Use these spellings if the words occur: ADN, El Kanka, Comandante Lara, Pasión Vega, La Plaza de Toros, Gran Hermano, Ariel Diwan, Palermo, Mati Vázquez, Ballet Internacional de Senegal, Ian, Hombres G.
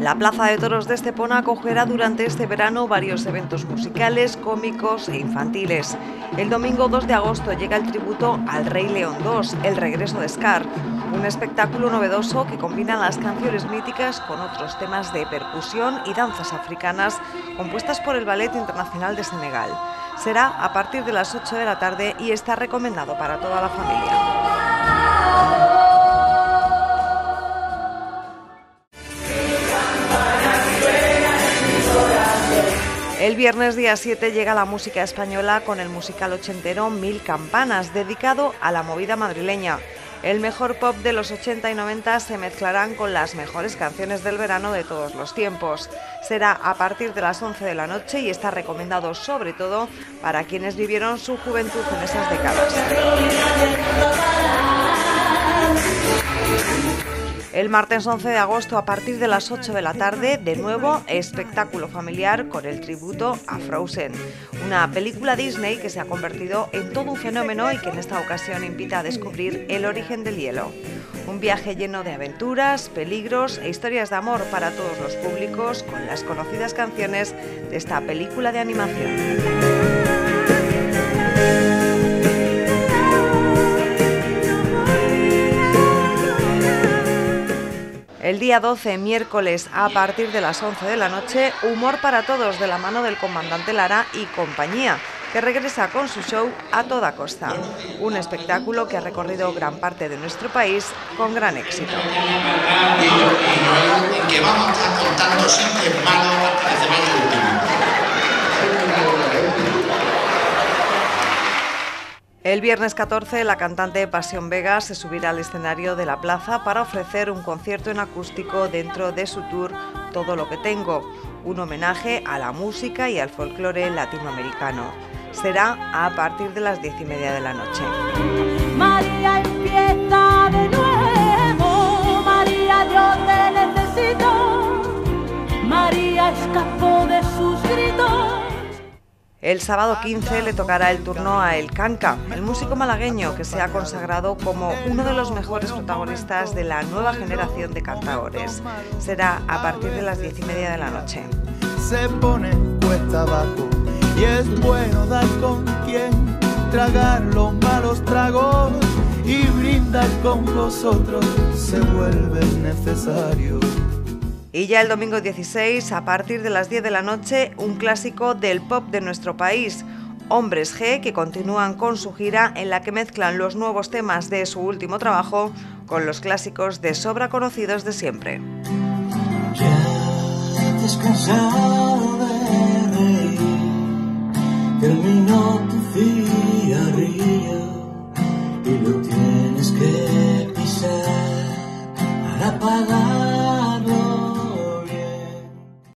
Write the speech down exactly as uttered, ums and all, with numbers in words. La Plaza de Toros de Estepona acogerá durante este verano varios eventos musicales, cómicos e infantiles. El domingo dos de agosto llega el tributo al Rey León dos, El regreso de Scar, un espectáculo novedoso que combina las canciones míticas con otros temas de percusión y danzas africanas compuestas por el Ballet Internacional de Senegal. Será a partir de las ocho de la tarde y está recomendado para toda la familia. El viernes día siete llega la música española con el musical ochentero Mil Campanas, dedicado a la movida madrileña. El mejor pop de los ochenta y noventa se mezclarán con las mejores canciones del verano de todos los tiempos. Será a partir de las once de la noche y está recomendado sobre todo para quienes vivieron su juventud en esas décadas. El martes once de agosto, a partir de las ocho de la tarde, de nuevo, espectáculo familiar con el tributo a Frozen, una película Disney que se ha convertido en todo un fenómeno y que en esta ocasión invita a descubrir el origen del hielo. Un viaje lleno de aventuras, peligros e historias de amor para todos los públicos, con las conocidas canciones de esta película de animación. El día doce, miércoles, a partir de las once de la noche, Humor para Todos de la mano del comandante Lara y compañía, que regresa con su show A Toda Costa, un espectáculo que ha recorrido gran parte de nuestro país con gran éxito. El viernes catorce, la cantante Pasión Vega se subirá al escenario de La Plaza para ofrecer un concierto en acústico dentro de su tour Todo lo que tengo, un homenaje a la música y al folclore latinoamericano. Será a partir de las diez y media de la noche. María empieza de nuevo, María yo te necesito, María escapó de sus gritos. El sábado quince le tocará el turno a El Kanka, el músico malagueño que se ha consagrado como uno de los mejores protagonistas de la nueva generación de cantaores. Será a partir de las diez y media de la noche. Se pone cuesta abajo y es bueno dar con quien tragar los malos tragos y brindar con vosotros se vuelve necesario. Y ya el domingo dieciséis, a partir de las diez de la noche, un clásico del pop de nuestro país, Hombres G, que continúan con su gira en la que mezclan los nuevos temas de su último trabajo con los clásicos de sobra conocidos de siempre. Ya descansado de reír, terminó tu fiarría y lo tienes que pisar para pagar.